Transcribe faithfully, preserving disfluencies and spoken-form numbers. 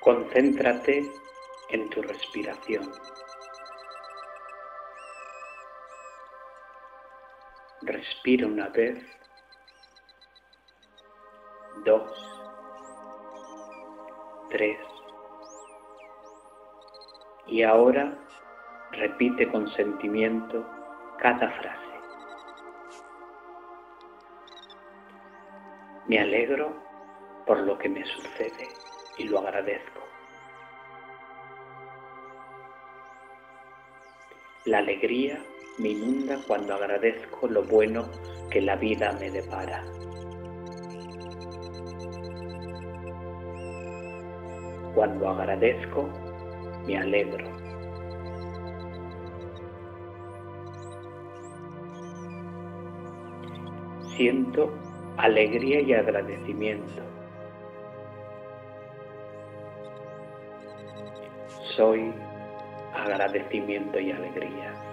Concéntrate en tu respiración. Respira una vez, dos, tres. Y ahora repite con sentimiento cada frase. Me alegro por lo que me sucede y lo agradezco. La alegría me inunda cuando agradezco lo bueno que la vida me depara. Cuando agradezco, me alegro. Siento alegría y agradecimiento. Soy agradecimiento y alegría.